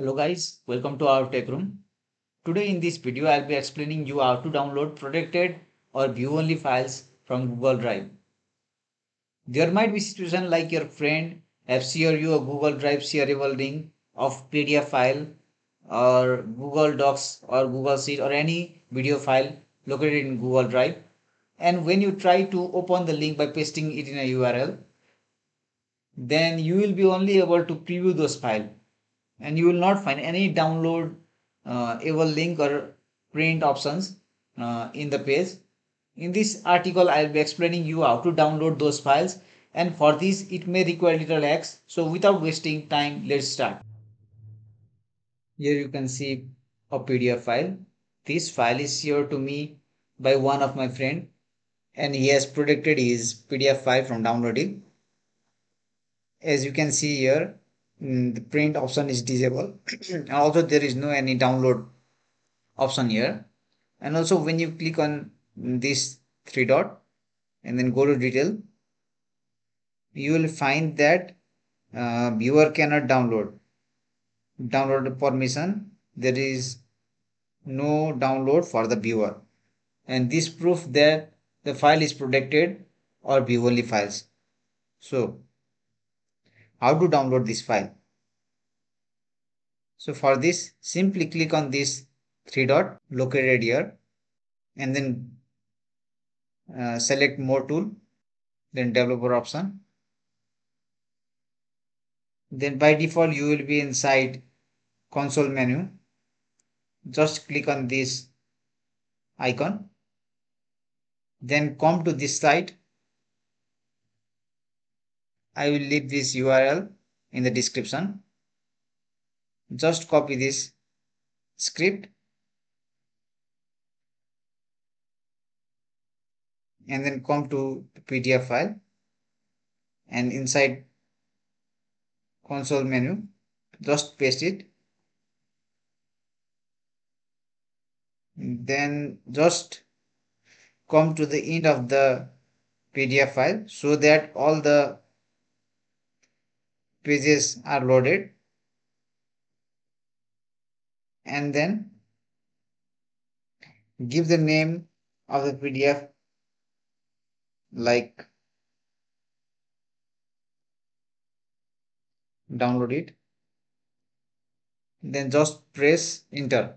Hello guys, welcome to our tech room. Today in this video I'll be explaining you how to download protected or view only files from Google Drive. There might be situations like your friend have shared you a Google Drive shareable link of PDF file or Google Docs or Google Sheet or any video file located in Google Drive, and when you try to open the link by pasting it in a URL, then you will be only able to preview those files. And you will not find any download able link or print options in the page. In this article, I will be explaining you how to download those files, and for this it may require little hacks. So without wasting time, let's start. Here you can see a PDF file. This file is shared to me by one of my friend, and he has protected his PDF file from downloading. As you can see here, the print option is disabled and also there is no any download option here. And also when you click on this three dot and then go to detail, you will find that viewer cannot download permission. There is no download for the viewer, and this proves that the file is protected or view only files. So how to download this file? So for this, simply click on this three dot located here and then select more tool, then developer option. Then by default you will be inside console menu. Just click on this icon, then come to this site. I will leave this URL in the description. Just copy this script and then come to the PDF file, and inside console menu just paste it. Then just come to the end of the PDF file so that all the pages are loaded, and then give the name of the PDF like download it, then just press enter,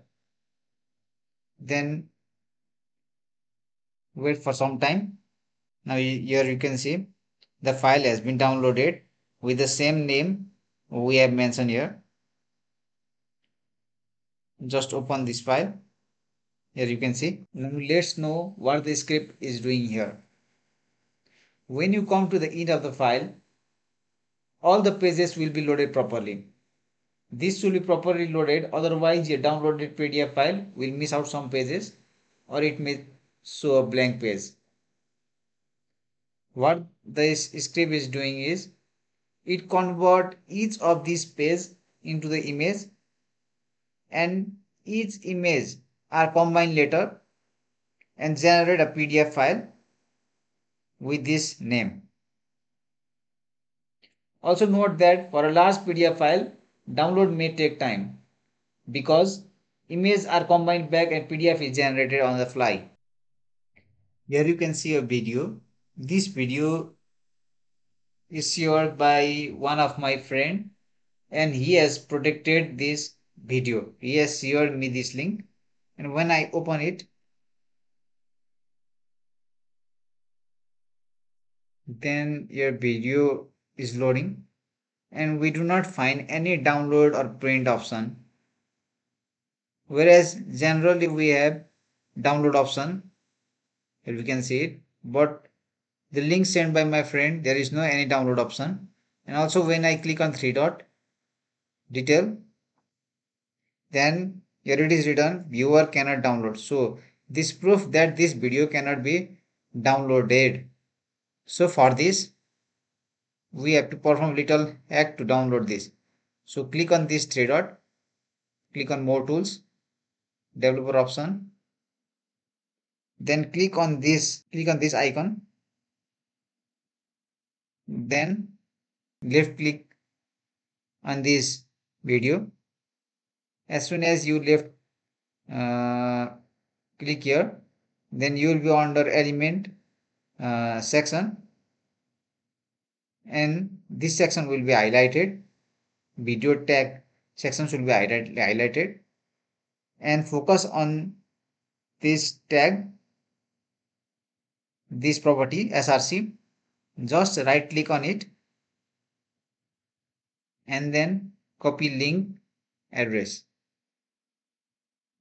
then wait for some time. Now here you can see the file has been downloaded with the same name we have mentioned here. Just open this file. Here you can see. Now let's know what the script is doing here. When you come to the end of the file, all the pages will be loaded properly. This will be properly loaded, otherwise your downloaded PDF file will miss out some pages or it may show a blank page. What this script is doing is, it convert each of these pages into the image, and each image are combined later and generate a PDF file with this name. Also note that for a large PDF file, download may take time because images are combined back and PDF is generated on the fly. Here you can see a video. This video is shared by one of my friend, and he has protected this video. He has shared me this link, and when I open it, then your video is loading, and we do not find any download or print option, whereas generally we have download option. Here we can see it, but the link sent by my friend, there is no any download option. And also when I click on three dot detail, then here it is written viewer cannot download. So this proof that this video cannot be downloaded. So for this, we have to perform little hack to download this. So click on this three dot, click on more tools, developer option, then click on this icon, then left click on this video As soon as you left, click here, then you will be under element section, and this section will be highlighted. Video tag sections will be highlighted, and focus on this tag, this property SRC. Just right click on it and then copy link address,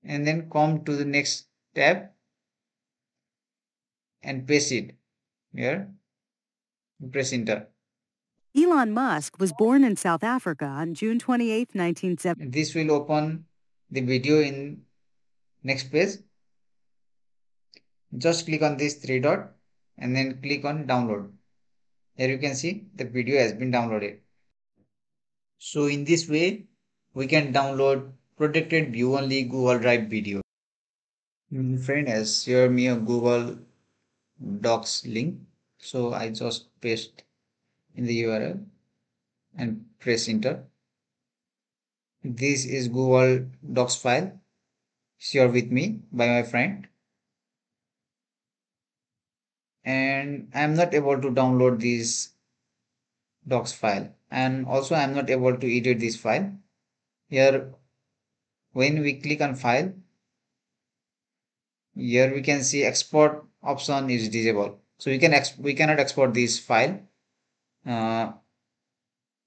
and then come to the next tab and paste it here. Press enter. Elon Musk was born in South Africa on June 28, 1970. This will open the video in next page. Just click on this three dot and then click on download. Here you can see the video has been downloaded. So in this way, we can download protected view only Google Drive video. My friend has shared me a Google Docs link. So I just paste in the URL and press enter. This is Google Docs file shared with me by my friend. And I am not able to download this docs file, and also I am not able to edit this file. Here when we click on file, here we can see export option is disabled, so we cannot export this file.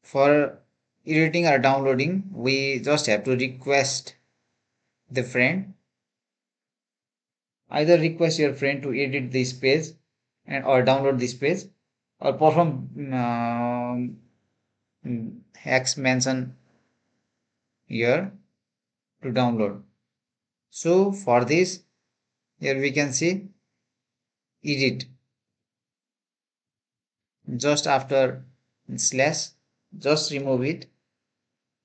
For editing or downloading, we just have to request the friend, either request your friend to edit this page and or download this page, or perform hex mention here to download. So for this, here we can see edit, just after slash just remove it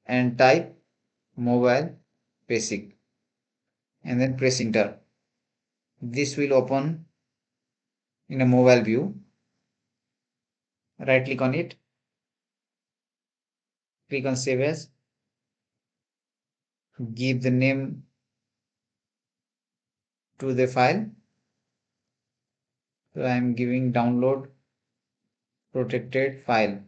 and type mobile basic and then press enter. This will open in a mobile view. Right click on it, click on save as, give the name to the file. So I am giving download protected file,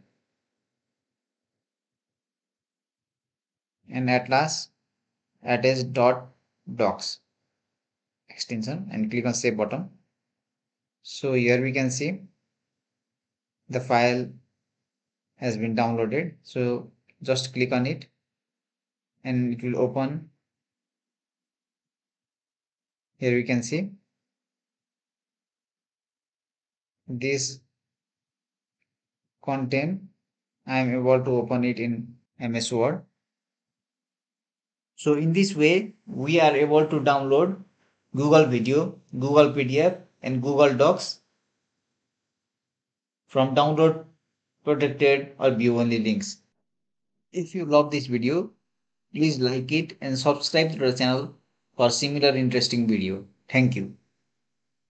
and at last attach .docs extension and click on save button. So here we can see the file has been downloaded. So just click on it and it will open. Here we can see this content. I am able to open it in MS Word. So in this way, we are able to download Google Video, Google PDF, and Google Docs from download protected or view only links. If you love this video, please like it and subscribe to the channel for similar interesting video. Thank you.